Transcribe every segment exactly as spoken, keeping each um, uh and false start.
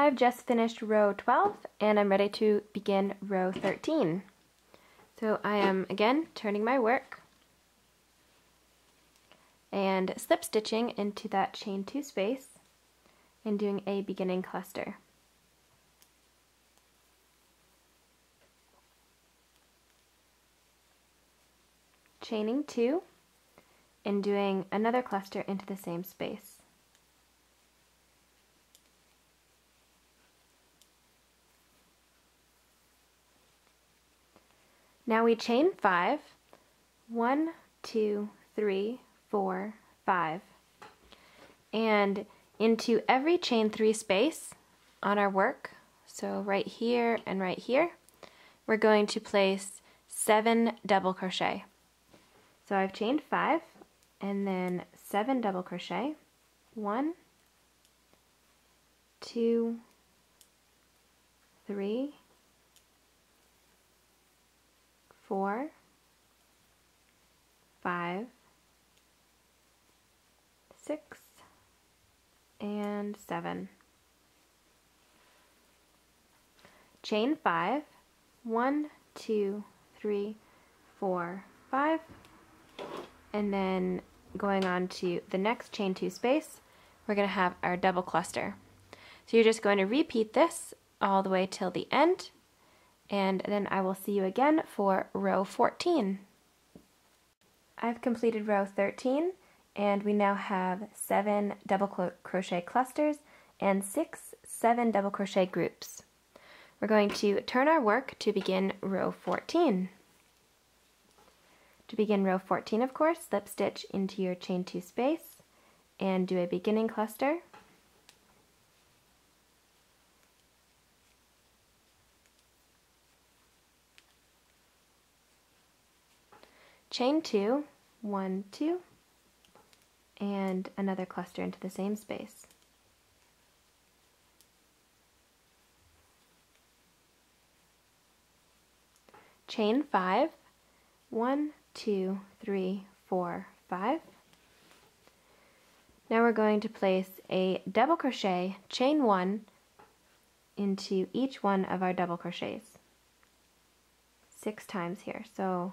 I've just finished row twelve and I'm ready to begin row thirteen. So I am again turning my work and slip stitching into that chain two space and doing a beginning cluster. Chaining two and doing another cluster into the same space. Now we chain five, one, two, three, four, five, and into every chain three space on our work, so right here and right here, we're going to place seven double crochet. So I've chained five and then seven double crochet, one, two, three, four, five, six, and seven. Chain five, one, two, three, four, five, and then going on to the next chain two space, we're going to have our double cluster. So you're just going to repeat this all the way till the end, and then I will see you again for row fourteen. I've completed row thirteen, and we now have seven double crochet clusters and six seven double crochet groups. We're going to turn our work to begin row fourteen. To begin row fourteen, of course, slip stitch into your chain two space and do a beginning cluster. Chain two, one, two, and another cluster into the same space. Chain five, one, two, three, four, five. Now we're going to place a double crochet, chain one, into each one of our double crochets. Six times here, so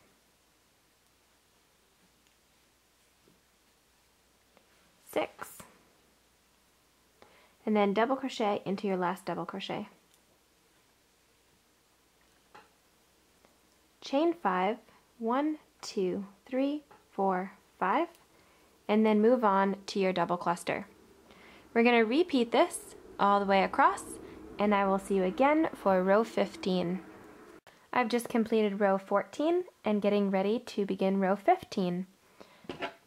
six, and then double crochet into your last double crochet. Chain five, one, two, three, four, five, and then move on to your double cluster. We're going to repeat this all the way across, and I will see you again for row fifteen. I've just completed row fourteen and getting ready to begin row fifteen.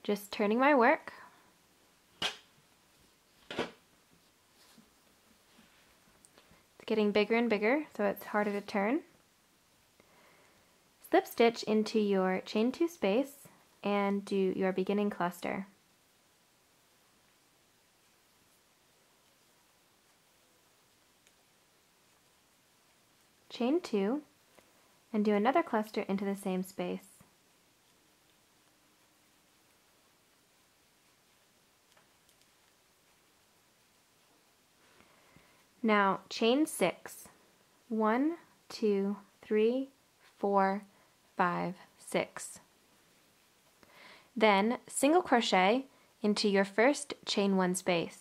Just turning my work. Getting bigger and bigger, so it's harder to turn. Slip stitch into your chain two space and do your beginning cluster. Chain two and do another cluster into the same space. Now chain six, one, two, three, four, five, six. Then single crochet into your first chain one space.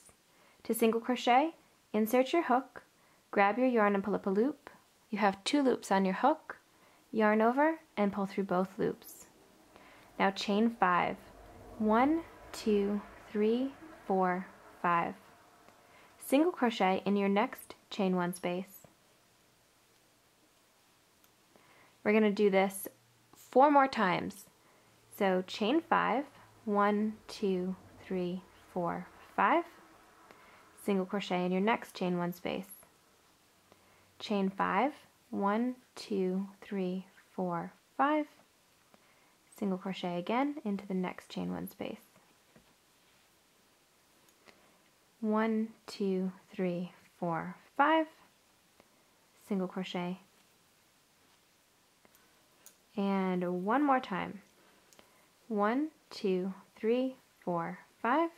To single crochet, insert your hook, grab your yarn and pull up a loop. You have two loops on your hook, yarn over and pull through both loops. Now chain five, one, two, three, four, five. Single crochet in your next chain one space. We're going to do this four more times. So chain five, one, two, three, four, five. Single crochet in your next chain one space. Chain five, one, two, three, four, five, single crochet again into the next chain one space. One, two, three, four, five, single crochet, and one more time. One, two, three, four, five,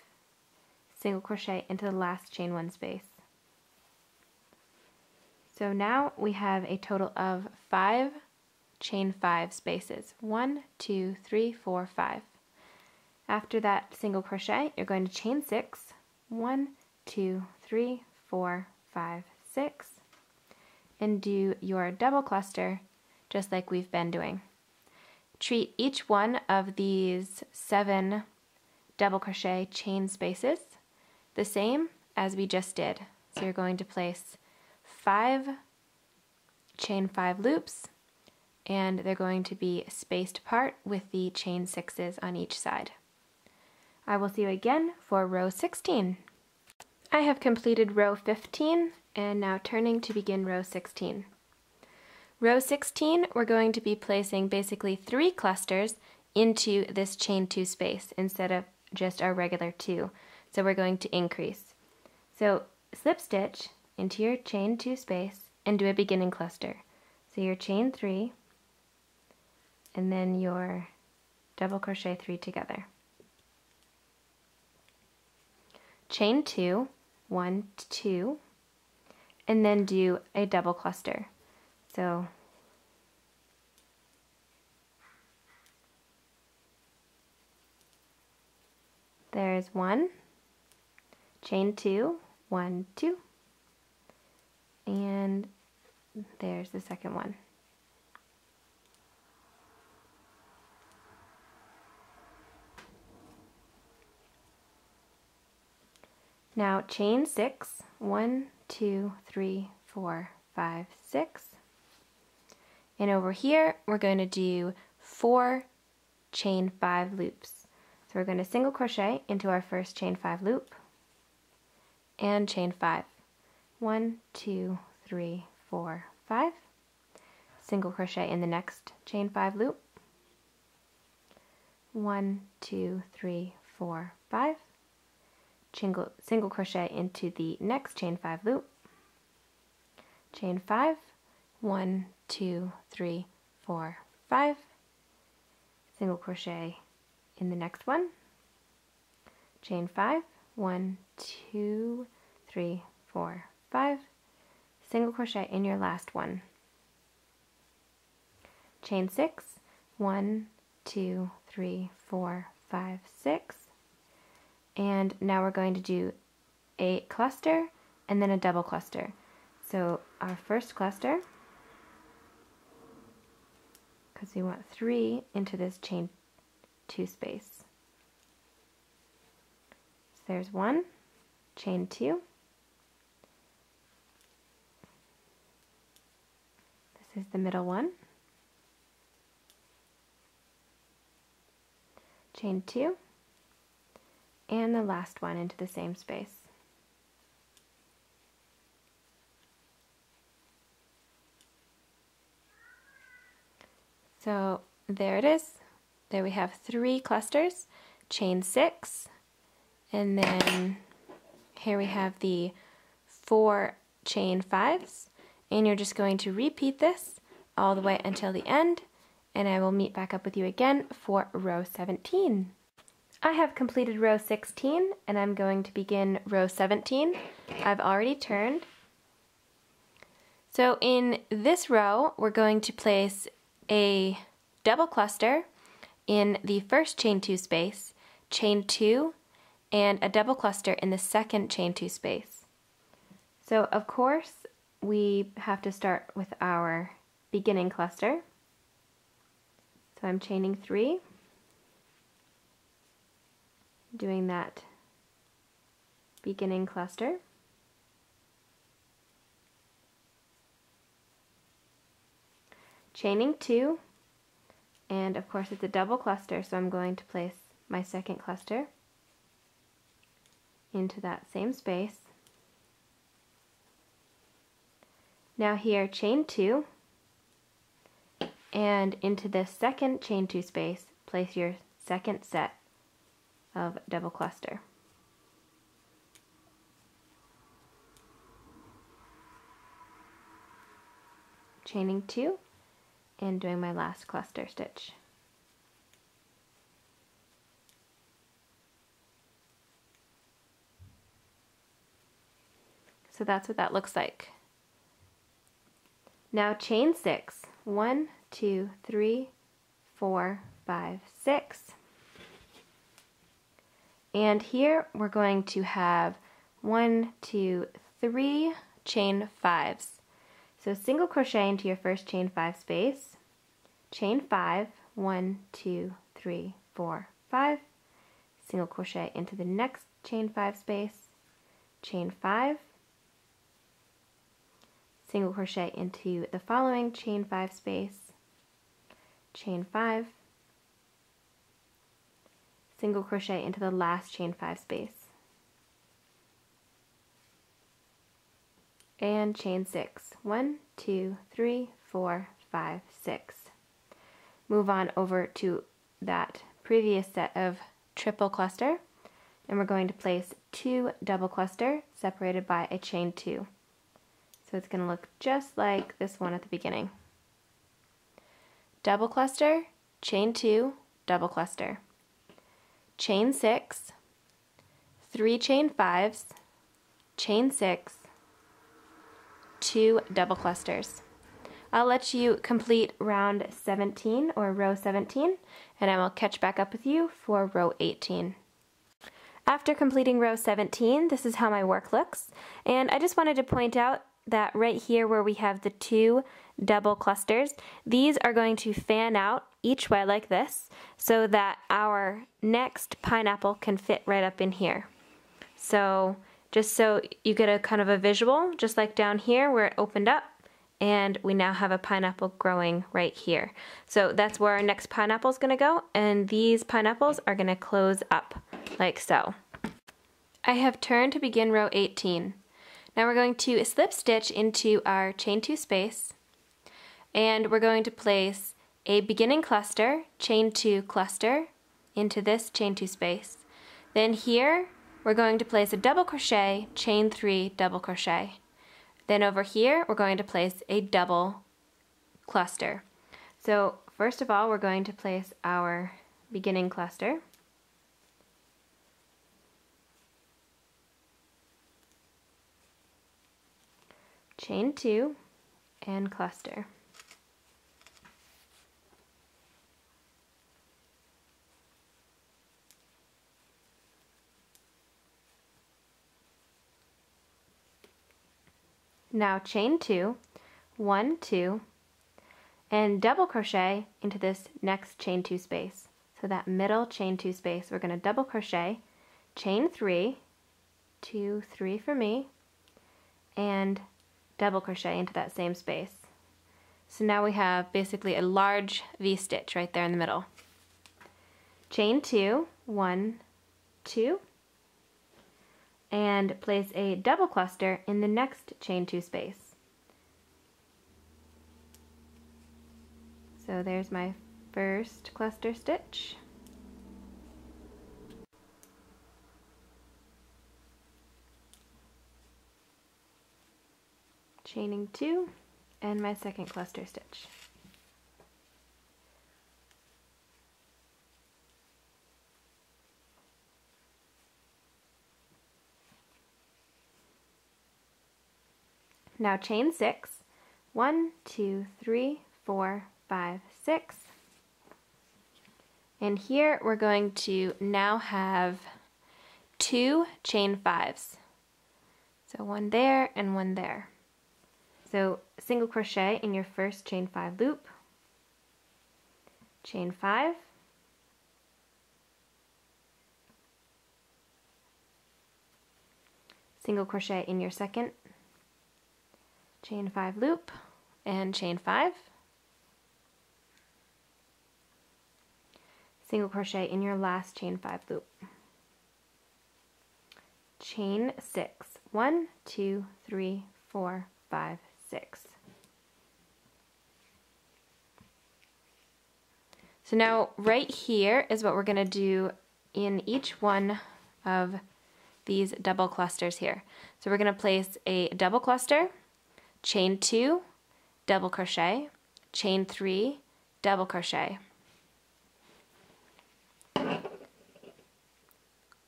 single crochet into the last chain one space. So now we have a total of five chain five spaces. One, two, three, four, five. After that single crochet, you're going to chain six. One, two, three, four, five, six. And do your double cluster just like we've been doing. Treat each one of these seven double crochet chain spaces the same as we just did. So you're going to place five chain five loops, and they're going to be spaced apart with the chain sixes on each side. I will see you again for row sixteen. I have completed row fifteen and now turning to begin row sixteen. Row sixteen, we're going to be placing basically three clusters into this chain two space instead of just our regular two. So we're going to increase. So slip stitch into your chain two space and do a beginning cluster. So your chain three and then your double crochet three together. Chain two, one, two, and then do a double cluster. So there's one, chain two, one, two, and there's the second one. Now chain six, one, two, three, four, five, six, and over here we're going to do four chain five loops. So we're going to single crochet into our first chain five loop and chain five. One, two, three, four, five, single crochet in the next chain five loop. One, two, three, four, five. Single, single crochet into the next chain five loop, chain five, one, two, three, four, five, single crochet in the next one, chain five, one, two, three, four, five, single crochet in your last one, chain six, one, two, three, four, five, six. And now we're going to do a cluster and then a double cluster. So our first cluster, because we want three into this chain two space. So there's one, chain two. This is the middle one. Chain two. And the last one into the same space. So there it is. There we have three clusters, chain six, and then here we have the four chain fives, and you're just going to repeat this all the way until the end, and I will meet back up with you again for row seventeen. I have completed row sixteen and I'm going to begin row seventeen. I've already turned. So in this row, we're going to place a double cluster in the first chain two space, chain two, and a double cluster in the second chain two space. So of course, we have to start with our beginning cluster. So I'm chaining three. Doing that beginning cluster, chaining two, and of course it's a double cluster, so I'm going to place my second cluster into that same space. Now here, chain two and into this second chain two space, place your second set of double cluster. Chaining two and doing my last cluster stitch. So that's what that looks like. Now chain six. One, two, three, four, five, six. And here we're going to have one, two, three chain fives. So single crochet into your first chain five space, chain five, one, two, three, four, five, single crochet into the next chain five space, chain five, single crochet into the following chain five space, chain five, single crochet into the last chain five space, and chain six. One, two, three, four, five, six. Move on over to that previous set of triple cluster, and we're going to place two double cluster separated by a chain two. So it's going to look just like this one at the beginning. Double cluster, chain two, double cluster. Chain six, three chain fives, chain six, two double clusters. I'll let you complete round seventeen or row seventeen, and I will catch back up with you for row eighteen. After completing row seventeen, this is how my work looks, and I just wanted to point out that right here where we have the two double clusters, these are going to fan out each way like this so that our next pineapple can fit right up in here. So just so you get a kind of a visual, just like down here where it opened up, and we now have a pineapple growing right here. So that's where our next pineapple is going to go, and these pineapples are going to close up like so. I have turned to begin row eighteen. Now we're going to slip stitch into our chain two space, and we're going to place a beginning cluster, chain two cluster, into this chain two space. Then here we're going to place a double crochet, chain three double crochet. Then over here we're going to place a double cluster. So first of all we're going to place our beginning cluster. Chain two and cluster. Now chain two, one, two, and double crochet into this next chain two space. So that middle chain two space, we're going to double crochet, chain three, two, three for me, and double crochet into that same space. So now we have basically a large V-stitch right there in the middle. Chain two, one, two, and place a double cluster in the next chain two space. So there's my first cluster stitch. Chaining two, and my second cluster stitch. Now chain six, one, two, three, four, five, six, and here we're going to now have two chain fives. So one there and one there. So single crochet in your first chain five loop, chain five, single crochet in your second chain five loop, and chain five, single crochet in your last chain five loop, chain six, one, two, three, four, five, six. So now right here is what we're going to do in each one of these double clusters here. So we're going to place a double cluster, chain two, double crochet, chain three, double crochet.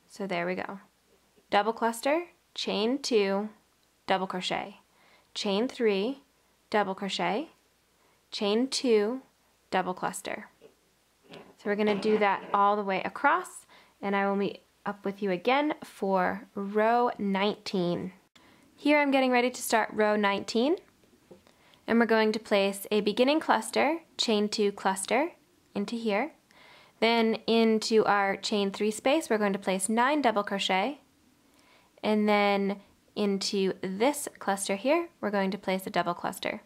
So there we go. Double cluster, chain two, double crochet, chain three, double crochet, chain two, double cluster. So we're going to do that all the way across, and I will meet up with you again for row nineteen. Here I'm getting ready to start row nineteen, and we're going to place a beginning cluster, chain two cluster, into here. Then into our chain three space we're going to place nine double crochet, and then into this cluster here we're going to place a double cluster.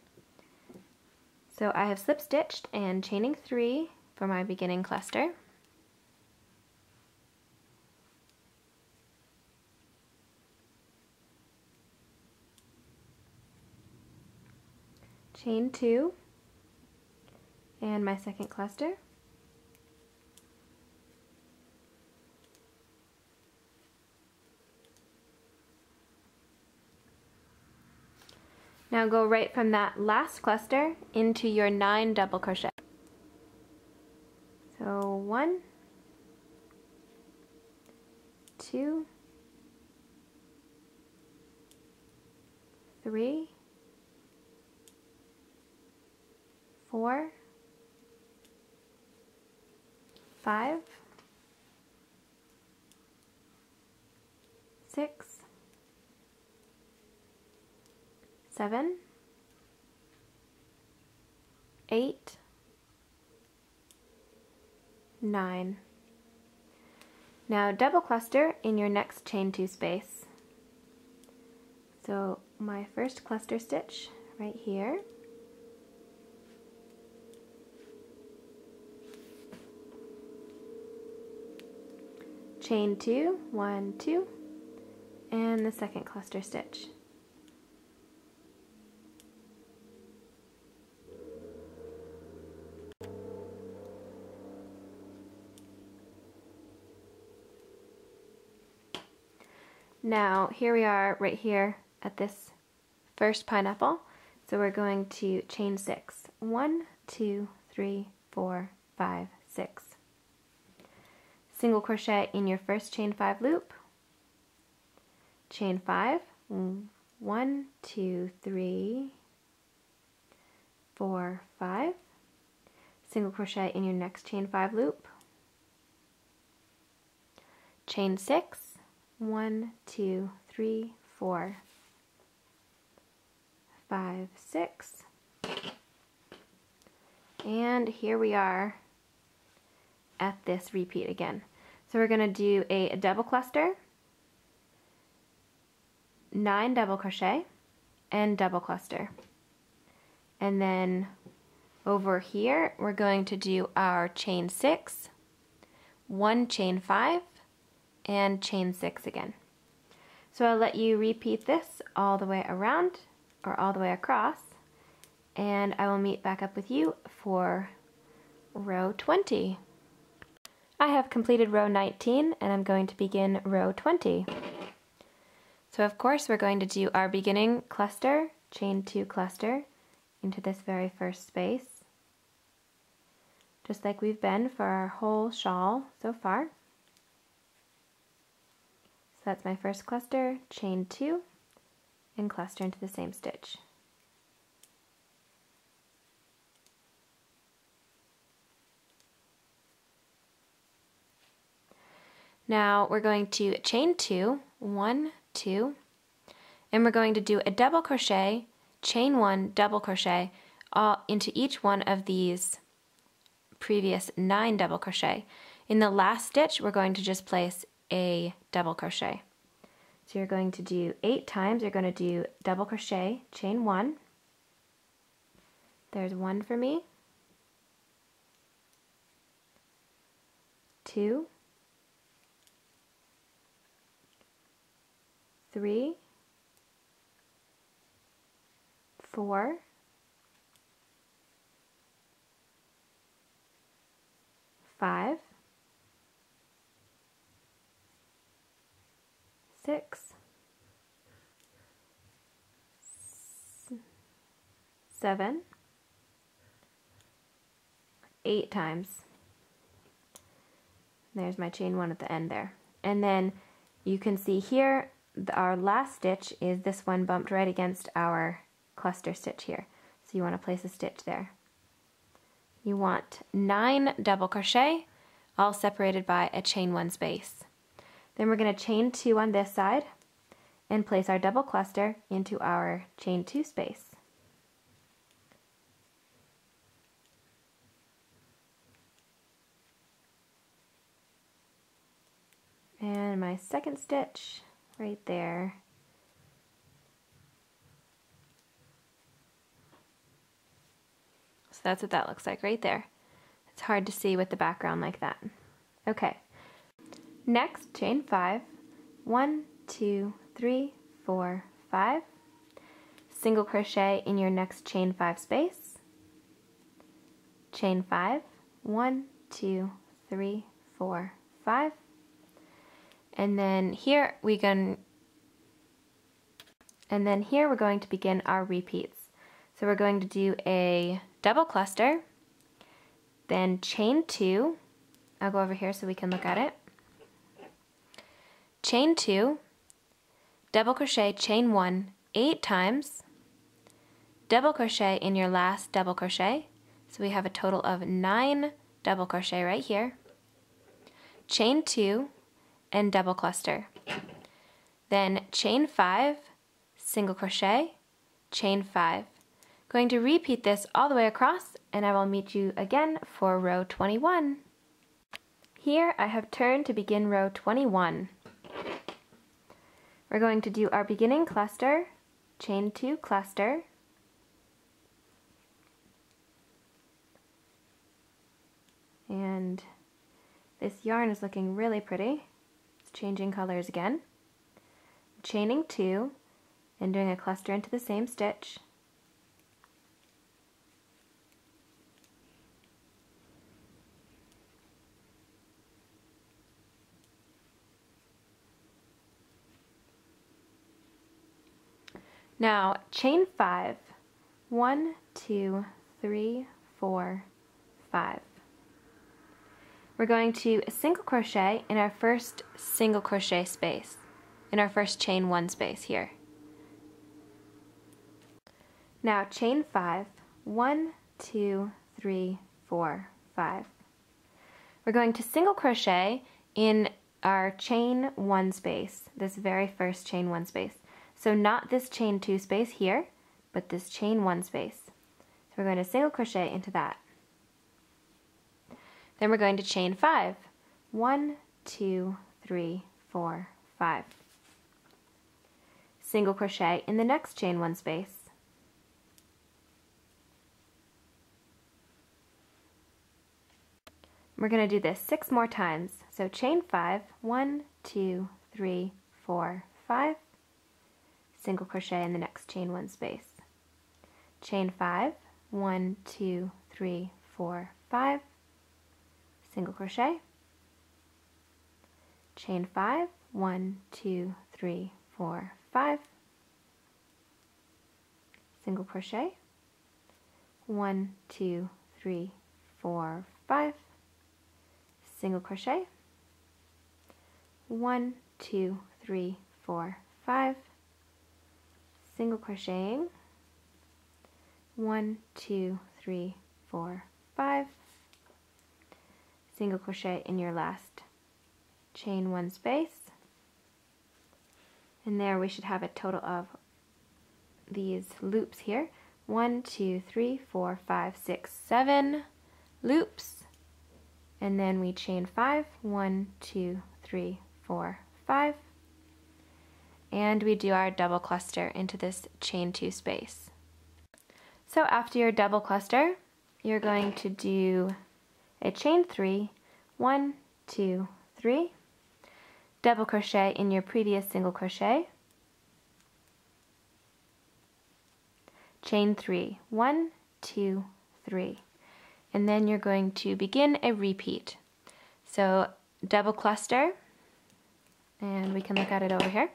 So I have slip stitched and chaining three for my beginning cluster. Chain two, and my second cluster. Now go right from that last cluster into your nine double crochet. So one, two, three, four, five, six, seven, eight, nine. Now double cluster in your next chain two space. So my first cluster stitch right here. Chain two, one, two, and the second cluster stitch. Now here we are right here at this first pineapple, so we're going to chain six. One, two, three, four, five, six. Single crochet in your first chain five loop, chain five, one, two, three, four, five, single crochet in your next chain five loop, chain six, one, two, three, four, five, six, and here we are at this repeat again. So we're going to do a double cluster, nine double crochet, and double cluster. And then over here we're going to do our chain six, one chain five, and chain six again. So I'll let you repeat this all the way around, or all the way across, and I will meet back up with you for row twenty. I have completed row nineteen, and I'm going to begin row twenty. So of course we're going to do our beginning cluster, chain two cluster, into this very first space, just like we've been for our whole shawl so far. So that's my first cluster, chain two, and cluster into the same stitch. Now we're going to chain two, one, two, and we're going to do a double crochet, chain one, double crochet, all into each one of these previous nine double crochet. In the last stitch, we're going to just place a double crochet. So you're going to do eight times, you're going to do double crochet, chain one. There's one for me. Two. Three, four, five, six, seven, eight times. There's my chain one at the end there. And then you can see here, our last stitch is this one bumped right against our cluster stitch here. So you want to place a stitch there. You want nine double crochet, all separated by a chain one space. Then we're going to chain two on this side and place our double cluster into our chain two space. And my second stitch right there. So that's what that looks like right there. It's hard to see with the background like that. Okay. Next, chain five. One, two, three, four, five. Single crochet in your next chain five space. Chain five. One, two, three, four, five. And then here we can, and then here we're going to begin our repeats. So we're going to do a double cluster, then chain two. I'll go over here so we can look at it. Chain two, double crochet, chain one, eight times, double crochet in your last double crochet. So we have a total of nine double crochet right here. Chain two, and double cluster. Then chain five, single crochet, chain five. Going to repeat this all the way across, and I will meet you again for row twenty-one. Here I have turned to begin row twenty-one. We're going to do our beginning cluster, chain two cluster, and this yarn is looking really pretty. Changing colors again, chaining two and doing a cluster into the same stitch, now chain five, one, two, three, four, five. We're going to single crochet in our first single crochet space, in our first chain one space here. Now chain five, one, two, three, four, five. We're going to single crochet in our chain one space, this very first chain one space. So not this chain two space here, but this chain one space. So we're going to single crochet into that. Then we're going to chain five. One, two, three, four, five. Single crochet in the next chain one space. We're going to do this six more times. So chain five. One, two, three, four, five. Single crochet in the next chain one space. Chain five. One, two, three, four, five. Single crochet, chain five, one, two, three, four, five, single crochet, one, two, three, four, five, single crochet, one, two, three, four, five, single crocheting, one, two, three, four, five, single crochet in your last chain one space, and there we should have a total of these loops here, one, two, three, four, five, six, seven loops, and then we chain five, one, two, three, four, five, and we do our double cluster into this chain two space. So after your double cluster, you're going to do a chain three, one, two, three, double crochet in your previous single crochet, chain three, one, two, three, and then you're going to begin a repeat. So double cluster, and we can look at it over here.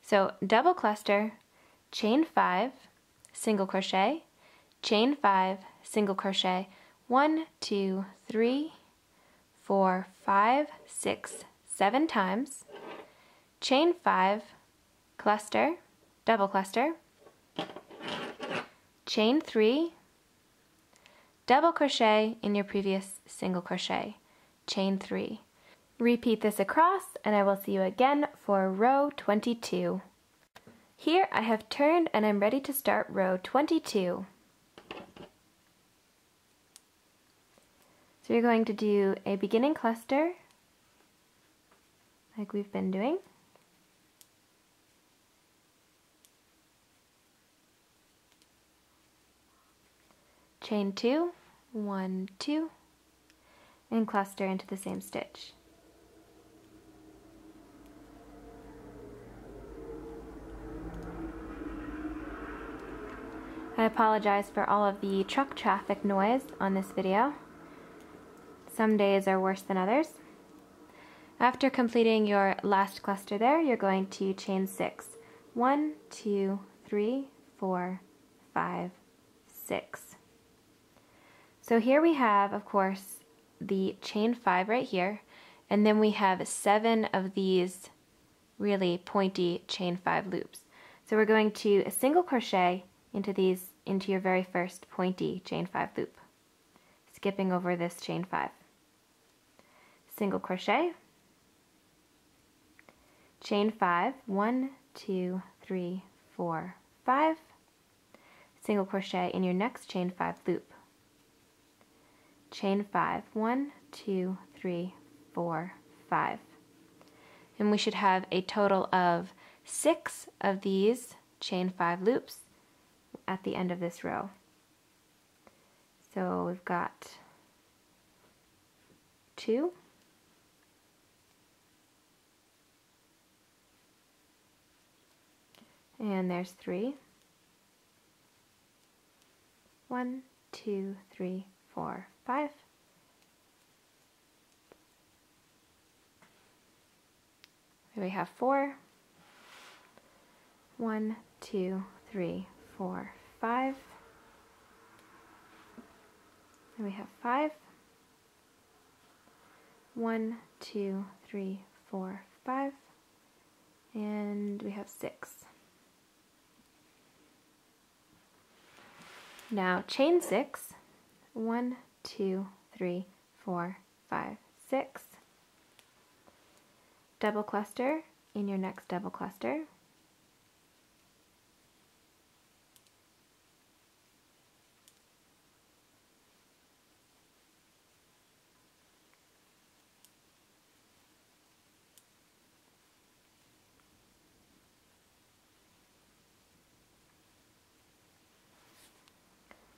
So double cluster, chain five, single crochet, chain five, single crochet, one, two, three, four, five, six, seven times, chain five, cluster, double cluster, chain three, double crochet in your previous single crochet, chain three. Repeat this across, and I will see you again for row twenty-two. Here I have turned and I'm ready to start row twenty-two. So you're going to do a beginning cluster, like we've been doing. Chain two, one, two, and cluster into the same stitch. I apologize for all of the truck traffic noise on this video. Some days are worse than others. After completing your last cluster there, you're going to chain six. One, two, three, four, five, six. So here we have, of course, the chain five right here, and then we have seven of these really pointy chain five loops. So we're going to single crochet into these, into your very first pointy chain five loop, skipping over this chain five. Single crochet, chain five, one, two, three, four, five, single crochet in your next chain five loop, chain five, one, two, three, four, five. And we should have a total of six of these chain five loops at the end of this row. So we've got two, and there's three. One, two, three, four, five. Here we have four. One, two, three, four, five. And we have five. One, two, three, four, five. And we have six. Now chain six. One, two, three, four, five, six. Double cluster in your next double cluster.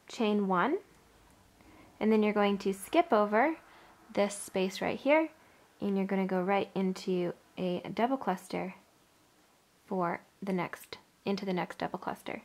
Chain one, and then you're going to skip over this space right here, and you're going to go right into a double cluster for the next, into the next double cluster.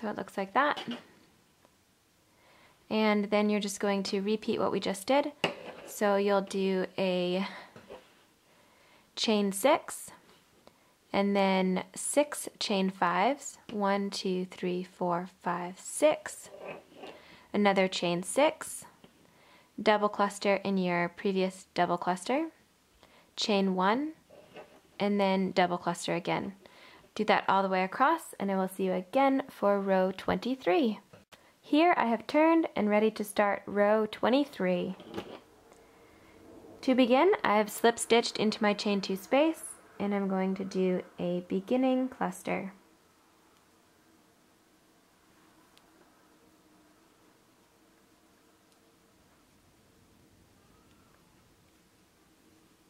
So it looks like that. And then you're just going to repeat what we just did. So you'll do a chain six, and then six chain fives. One, two, three, four, five, six. Another chain six, double cluster in your previous double cluster, chain one, and then double cluster again. Do that all the way across, and I will see you again for row twenty-three. Here I have turned and ready to start row twenty-three. To begin, I have slip stitched into my chain two space, and I'm going to do a beginning cluster.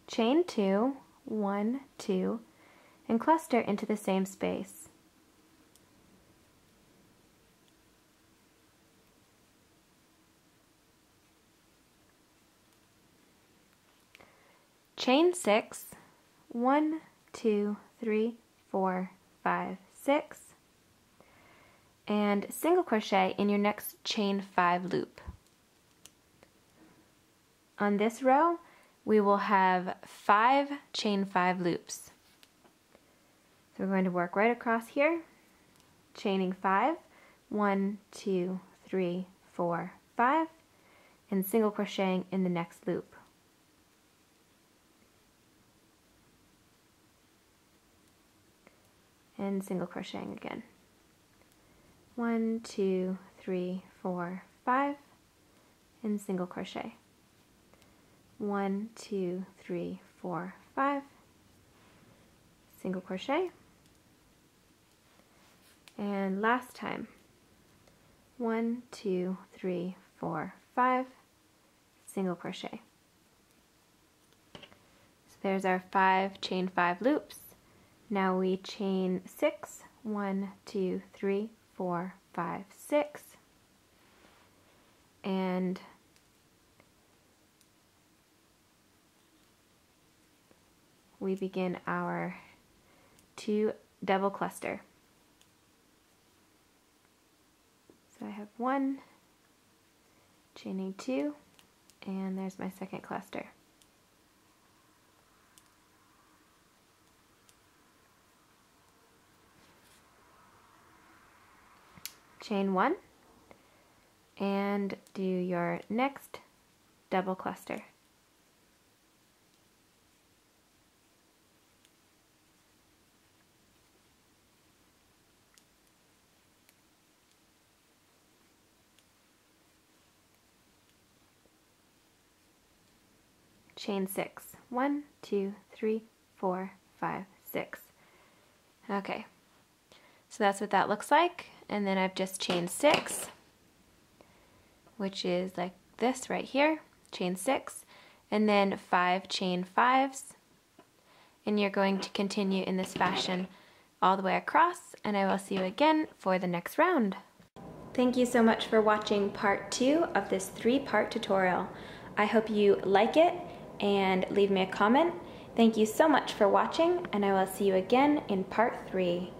Chain two, one, two, and cluster into the same space. chain six, one, two, three, four, five, six, and single crochet in your next chain five loop. On this row, we will have five chain five loops. So we're going to work right across here, chaining five, one, two, three, four, five, and single crocheting in the next loop. And single crocheting again. One, two, three, four, five, and single crochet. One, two, three, four, five, single crochet, and last time, one, two, three, four, five, single crochet. So there's our five chain five loops. Now we chain six, one, two, three, four, five, six, and we begin our two double cluster. So I have one, chaining two, and there's my second cluster. Chain one, and do your next double cluster. Chain six. One, two, three, four, five, six. Okay, so that's what that looks like. And then I've just chained six, which is like this right here, chain six, and then five chain fives. And you're going to continue in this fashion all the way across, and I will see you again for the next round. Thank you so much for watching part two of this three-part tutorial. I hope you like it, and leave me a comment. Thank you so much for watching, and I will see you again in part three.